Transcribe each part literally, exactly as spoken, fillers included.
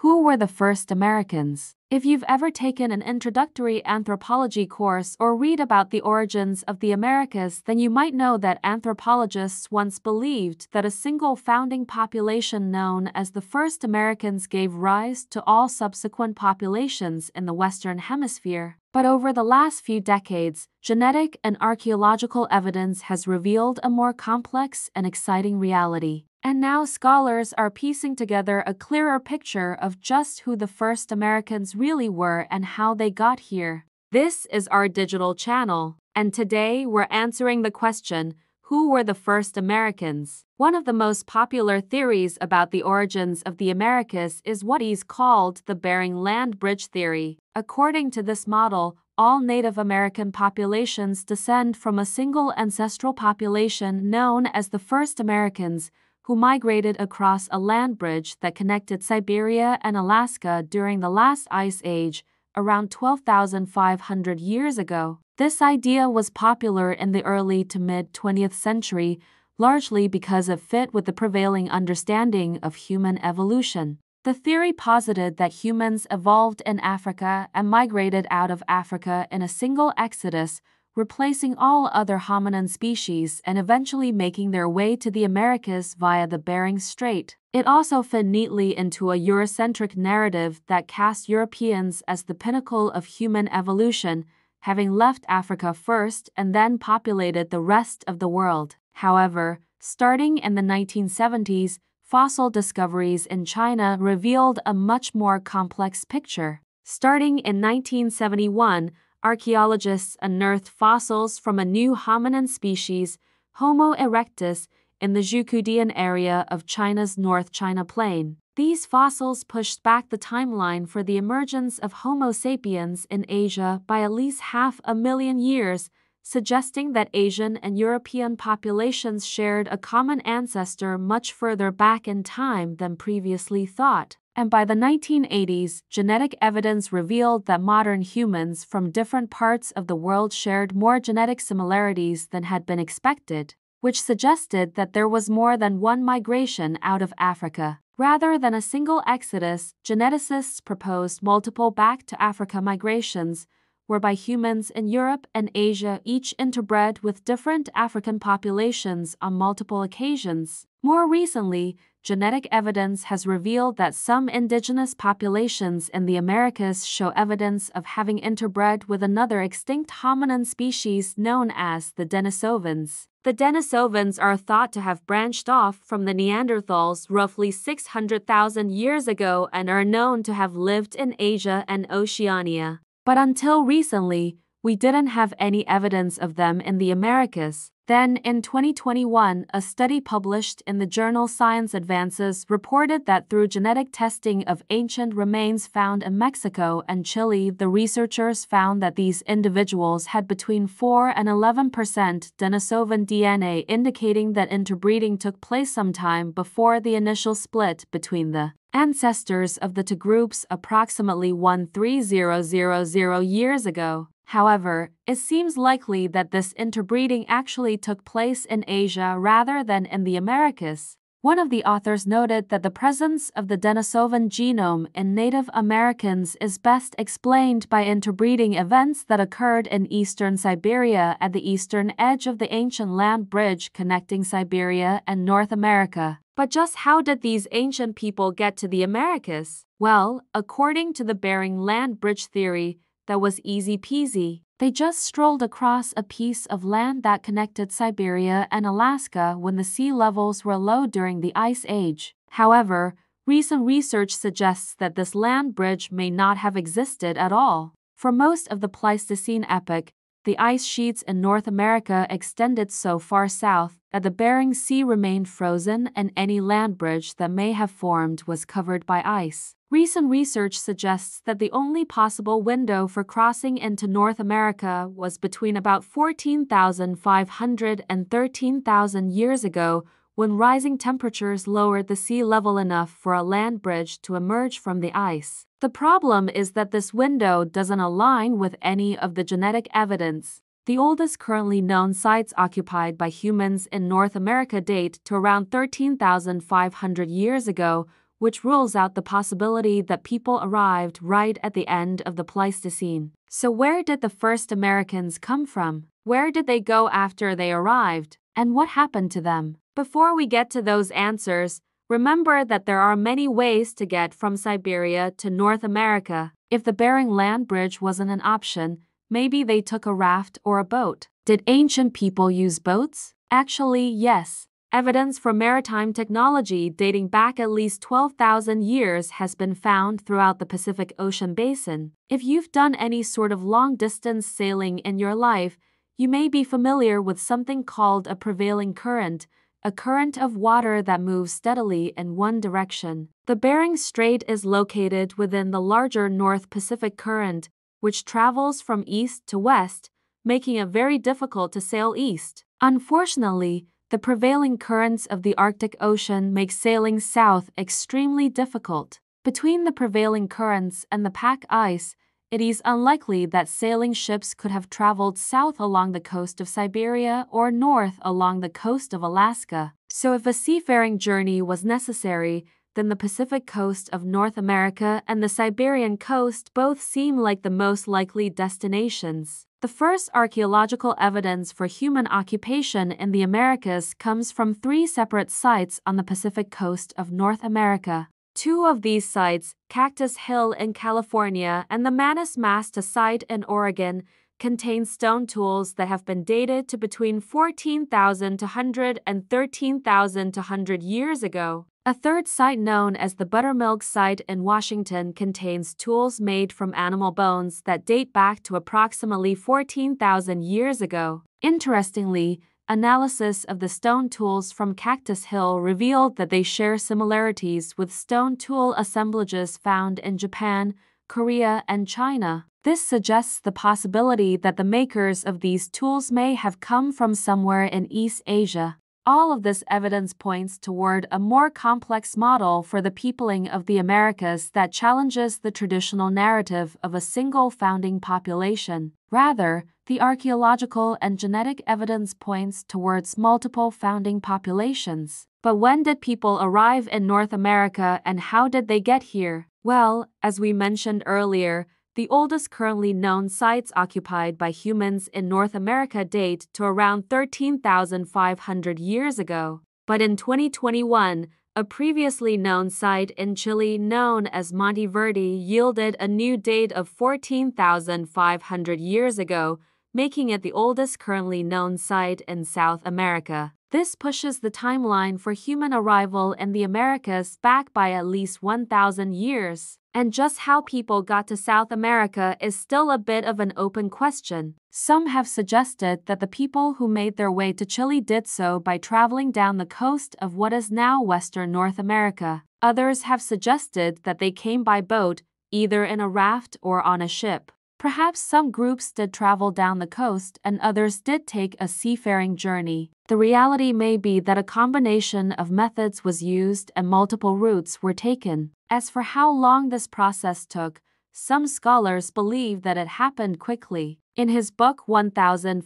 Who were the first Americans? If you've ever taken an introductory anthropology course or read about the origins of the Americas, then you might know that anthropologists once believed that a single founding population known as the first Americans gave rise to all subsequent populations in the Western Hemisphere. But over the last few decades, genetic and archaeological evidence has revealed a more complex and exciting reality. And now scholars are piecing together a clearer picture of just who the first Americans really were and how they got here. This is our digital channel, and today we're answering the question, who were the first Americans? One of the most popular theories about the origins of the Americas is what is called the Bering Land Bridge Theory. According to this model, all Native American populations descend from a single ancestral population known as the first Americans, who migrated across a land bridge that connected Siberia and Alaska during the last ice age, around twelve thousand five hundred years ago. This idea was popular in the early to mid-twentieth century, largely because it fit with the prevailing understanding of human evolution. The theory posited that humans evolved in Africa and migrated out of Africa in a single exodus, replacing all other hominin species and eventually making their way to the Americas via the Bering Strait. It also fit neatly into a Eurocentric narrative that cast Europeans as the pinnacle of human evolution, having left Africa first and then populated the rest of the world. However, starting in the nineteen seventies, fossil discoveries in China revealed a much more complex picture. Starting in nineteen seventy-one, archaeologists unearthed fossils from a new hominin species, Homo erectus, in the Zhukudian area of China's North China Plain. These fossils pushed back the timeline for the emergence of Homo sapiens in Asia by at least half a million years, suggesting that Asian and European populations shared a common ancestor much further back in time than previously thought. And by the nineteen eighties, genetic evidence revealed that modern humans from different parts of the world shared more genetic similarities than had been expected, which suggested that there was more than one migration out of Africa. Rather than a single exodus, geneticists proposed multiple back-to-Africa migrations, whereby humans in Europe and Asia each interbred with different African populations on multiple occasions. More recently, genetic evidence has revealed that some indigenous populations in the Americas show evidence of having interbred with another extinct hominin species known as the Denisovans. The Denisovans are thought to have branched off from the Neanderthals roughly six hundred thousand years ago and are known to have lived in Asia and Oceania. But until recently, we didn't have any evidence of them in the Americas. Then, in twenty twenty-one, a study published in the journal Science Advances reported that through genetic testing of ancient remains found in Mexico and Chile, the researchers found that these individuals had between four and eleven percent Denisovan D N A, indicating that interbreeding took place sometime before the initial split between the ancestors of the two groups approximately thirteen thousand years ago. However, it seems likely that this interbreeding actually took place in Asia rather than in the Americas. One of the authors noted that the presence of the Denisovan genome in Native Americans is best explained by interbreeding events that occurred in eastern Siberia at the eastern edge of the ancient land bridge connecting Siberia and North America. But just how did these ancient people get to the Americas? Well, according to the Bering Land Bridge Theory, that was easy peasy. They just strolled across a piece of land that connected Siberia and Alaska when the sea levels were low during the Ice Age. However, recent research suggests that this land bridge may not have existed at all. For most of the Pleistocene epoch, the ice sheets in North America extended so far south that the Bering Sea remained frozen and any land bridge that may have formed was covered by ice. Recent research suggests that the only possible window for crossing into North America was between about fourteen thousand five hundred and thirteen thousand years ago, when rising temperatures lowered the sea level enough for a land bridge to emerge from the ice. The problem is that this window doesn't align with any of the genetic evidence. The oldest currently known sites occupied by humans in North America date to around thirteen thousand five hundred years ago, which rules out the possibility that people arrived right at the end of the Pleistocene. So where did the first Americans come from? Where did they go after they arrived? And what happened to them? Before we get to those answers, remember that there are many ways to get from Siberia to North America. If the Bering Land Bridge wasn't an option, maybe they took a raft or a boat. Did ancient people use boats? Actually, yes. Evidence for maritime technology dating back at least twelve thousand years has been found throughout the Pacific Ocean basin. If you've done any sort of long-distance sailing in your life, you may be familiar with something called a prevailing current, a current of water that moves steadily in one direction. The Bering Strait is located within the larger North Pacific Current, which travels from east to west, making it very difficult to sail east. Unfortunately, the prevailing currents of the Arctic Ocean make sailing south extremely difficult. Between the prevailing currents and the pack ice, it is unlikely that sailing ships could have traveled south along the coast of Siberia or north along the coast of Alaska. So if a seafaring journey was necessary, then the Pacific coast of North America and the Siberian coast both seem like the most likely destinations. The first archaeological evidence for human occupation in the Americas comes from three separate sites on the Pacific coast of North America. Two of these sites, Cactus Hill in California and the Manis Mastodon site in Oregon, contain stone tools that have been dated to between fourteen thousand two hundred and thirteen thousand two hundred years ago. A third site known as the Buttermilk site in Washington contains tools made from animal bones that date back to approximately fourteen thousand years ago. Interestingly, analysis of the stone tools from Cactus Hill revealed that they share similarities with stone tool assemblages found in Japan, Korea, and China. This suggests the possibility that the makers of these tools may have come from somewhere in East Asia. All of this evidence points toward a more complex model for the peopling of the Americas that challenges the traditional narrative of a single founding population. Rather, the archaeological and genetic evidence points towards multiple founding populations. But when did people arrive in North America and how did they get here? Well, as we mentioned earlier, the oldest currently known sites occupied by humans in North America date to around thirteen thousand five hundred years ago. But in twenty twenty-one, a previously known site in Chile known as Monte Verde yielded a new date of fourteen thousand five hundred years ago, making it the oldest currently known site in South America. This pushes the timeline for human arrival in the Americas back by at least one thousand years. And just how people got to South America is still a bit of an open question. Some have suggested that the people who made their way to Chile did so by traveling down the coast of what is now Western North America. Others have suggested that they came by boat, either in a raft or on a ship. Perhaps some groups did travel down the coast and others did take a seafaring journey. The reality may be that a combination of methods was used and multiple routes were taken. As for how long this process took, some scholars believe that it happened quickly. In his book fourteen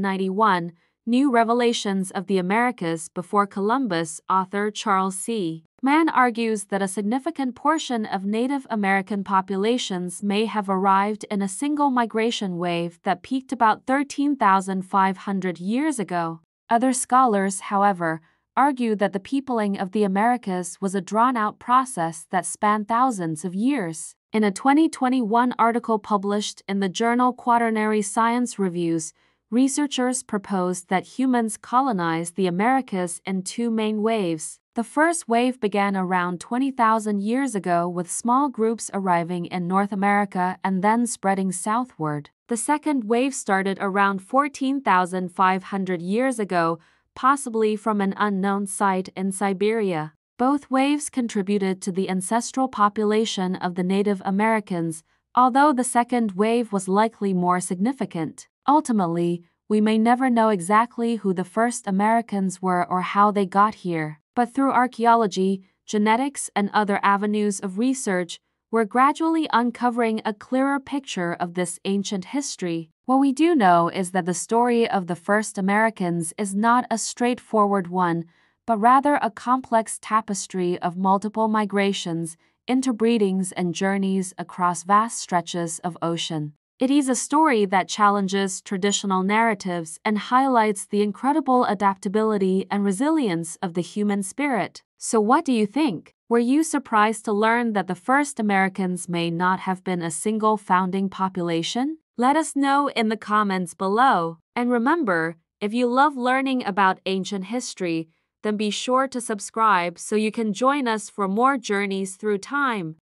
ninety-one, New Revelations of the Americas Before Columbus, author Charles C. Mann argues that a significant portion of Native American populations may have arrived in a single migration wave that peaked about thirteen thousand five hundred years ago. Other scholars, however, argue that the peopling of the Americas was a drawn-out process that spanned thousands of years. In a twenty twenty-one article published in the journal Quaternary Science Reviews, researchers proposed that humans colonized the Americas in two main waves. The first wave began around twenty thousand years ago with small groups arriving in North America and then spreading southward. The second wave started around fourteen thousand five hundred years ago, possibly from an unknown site in Siberia. Both waves contributed to the ancestral population of the Native Americans, although the second wave was likely more significant. Ultimately, we may never know exactly who the first Americans were or how they got here. But through archaeology, genetics, and other avenues of research, we're gradually uncovering a clearer picture of this ancient history. What we do know is that the story of the first Americans is not a straightforward one, but rather a complex tapestry of multiple migrations, interbreedings, and journeys across vast stretches of ocean. It is a story that challenges traditional narratives and highlights the incredible adaptability and resilience of the human spirit. So what do you think? Were you surprised to learn that the first Americans may not have been a single founding population? Let us know in the comments below. And remember, if you love learning about ancient history, then be sure to subscribe so you can join us for more journeys through time.